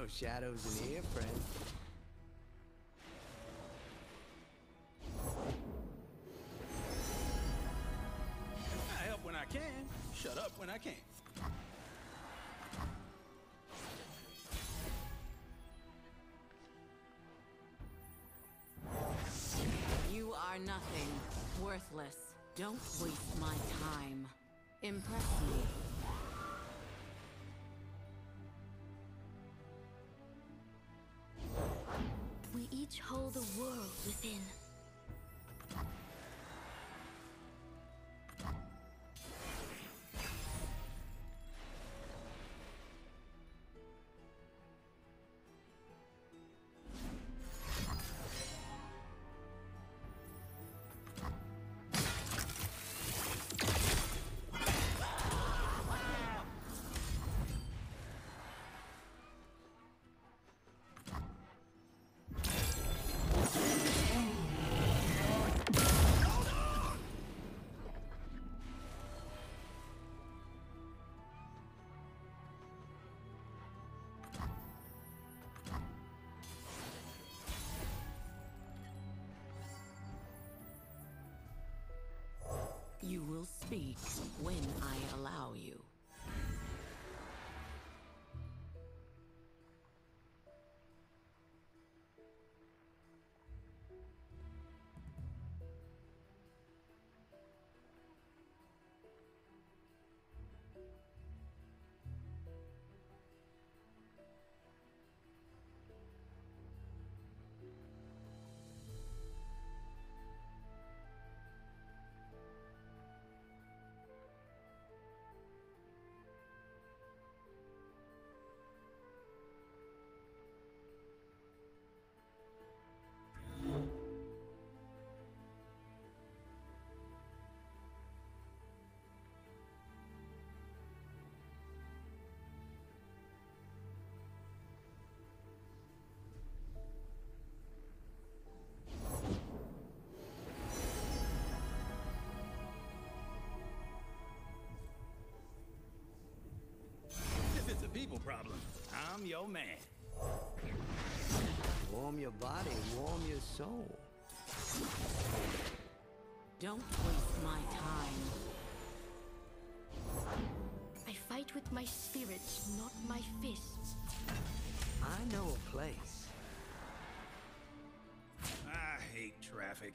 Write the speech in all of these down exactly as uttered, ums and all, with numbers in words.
No shadows in here, friend. I help when I can, shut up when I can't. You are nothing, worthless. Don't waste my time. Impress me. We each hold a world within. You will speak when I allow you. It's a people problem. I'm your man. Warm your body, warm your soul. Don't waste my time. I fight with my spirit, not my fists. I know a place. I hate traffic.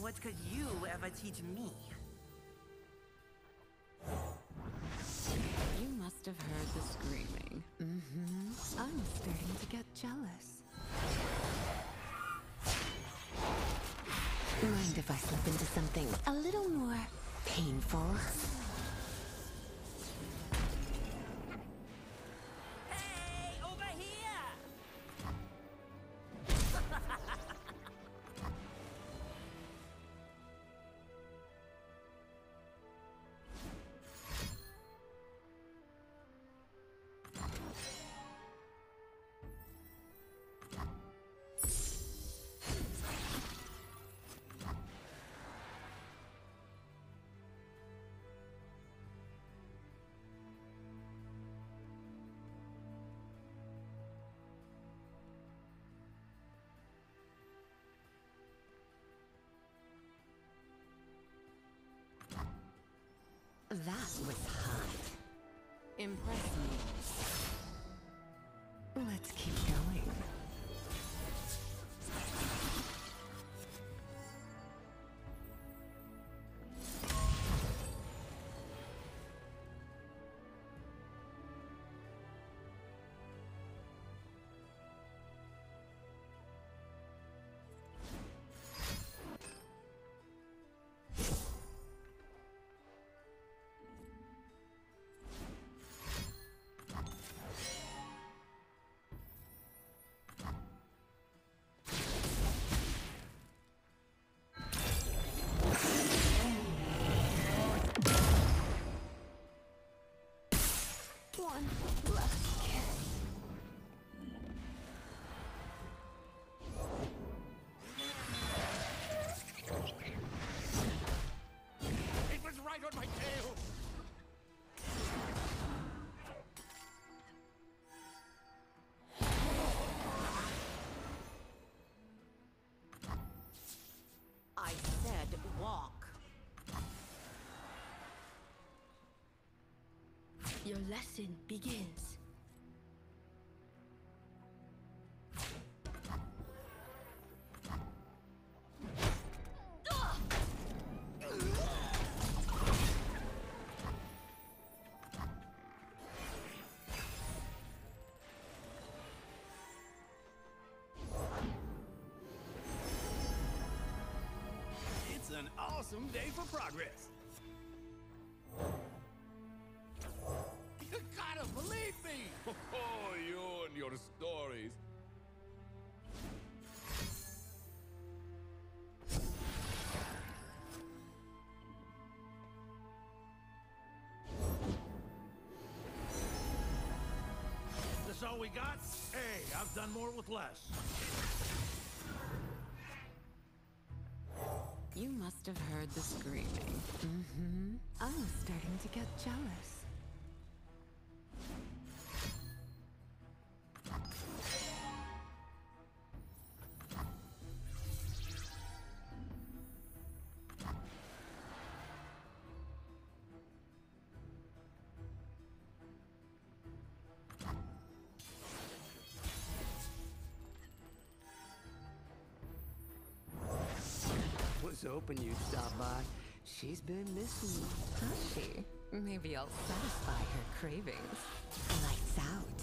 What could you ever teach me? You must have heard the screaming. Mm-hmm. I'm starting to get jealous. Mind if I slip into something a little more painful? That was hot. Impress me. Let's keep going. One last kiss. It was right on my tail. I said walk. Your lesson begins. It's an awesome day for progress. Oh, you and your stories. That's all we got? Hey, I've done more with less. You must have heard the screaming. Mm-hmm. I was starting to get jealous. Was hoping you'd stop by. She's been missing you. Has she? Maybe I'll satisfy her cravings. Lights out.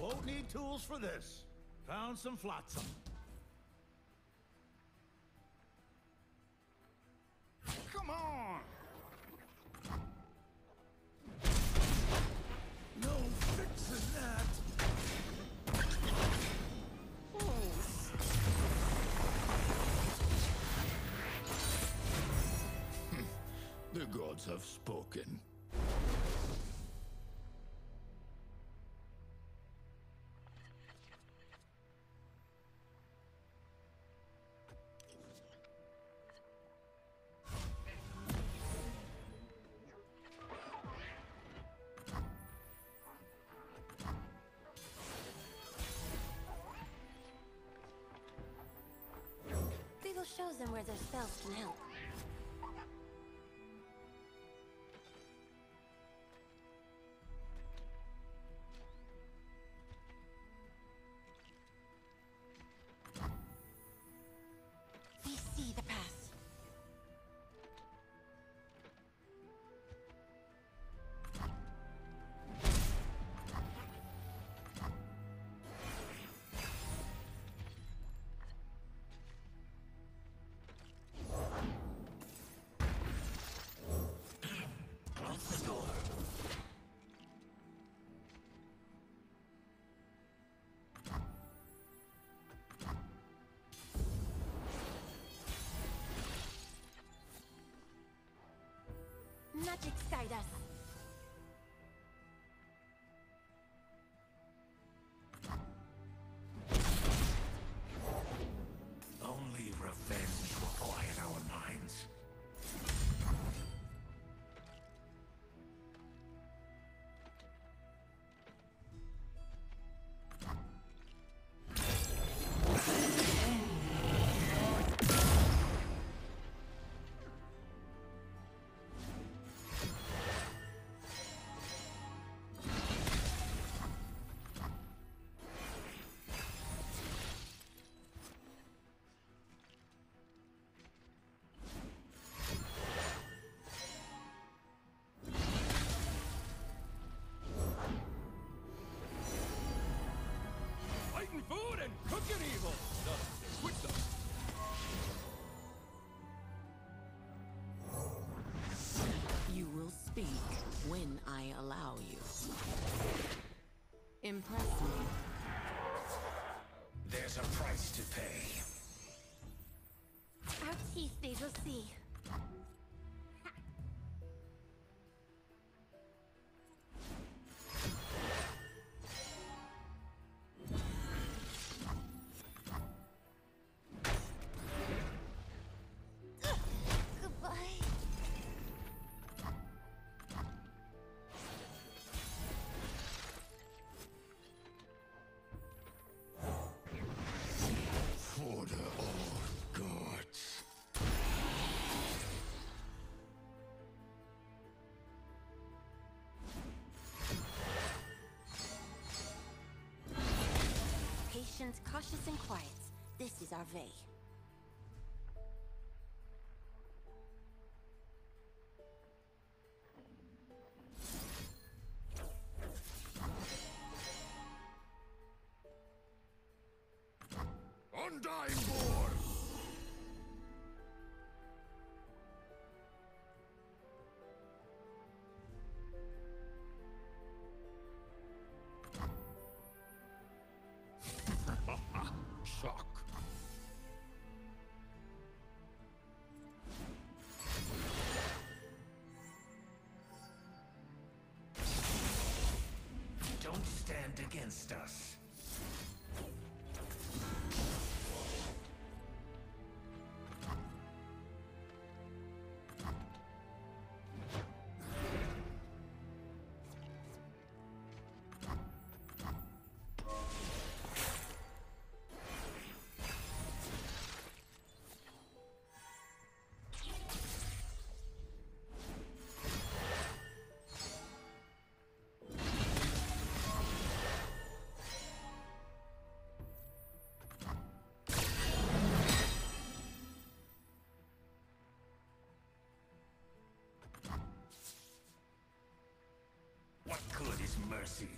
Won't need tools for this. Found some flotsam. Come on! No fixing that! Oh. The God. gods have spoken. Diggle shows them where their spells can help. Magic's guide us. Only revenge will quiet our minds. Food and cook your evil! No, switch them! You will speak when I allow you. Impress me. There's a price to pay. Our teeth they will see. Cautious and quiet. This is our way. Undying boar! Shock. Don't stand against us. What good is mercy?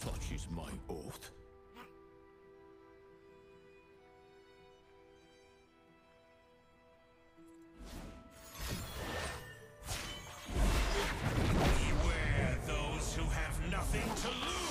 Such is my oath. Beware those who have nothing to lose!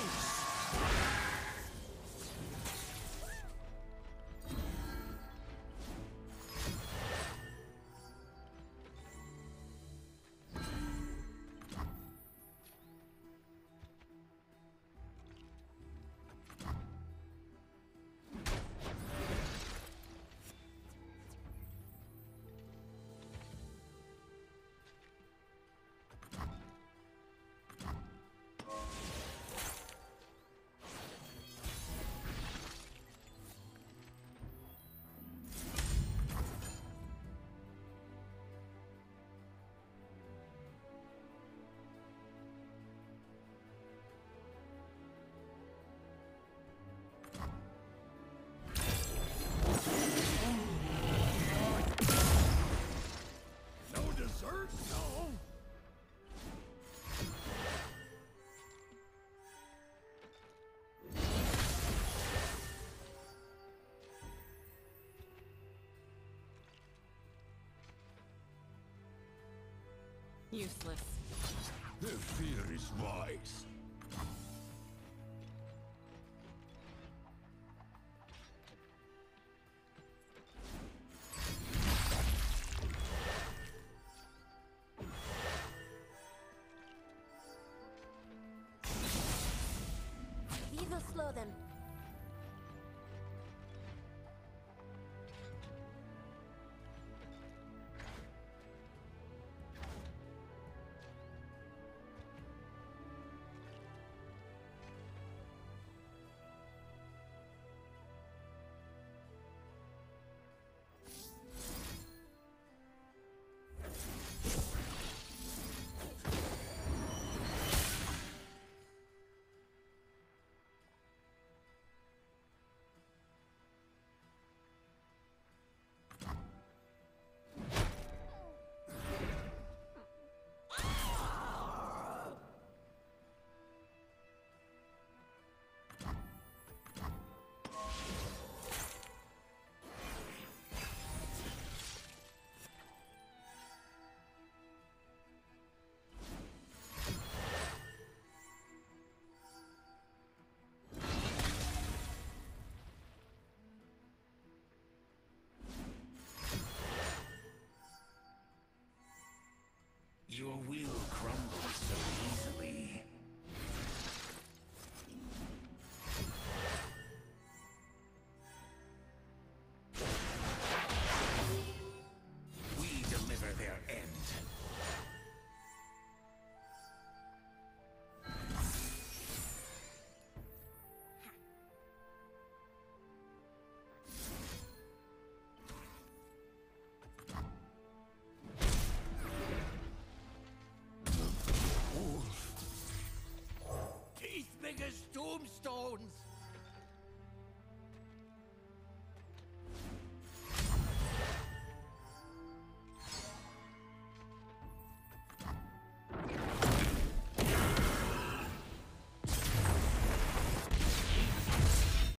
Useless. Their fear is wise. We will slow them.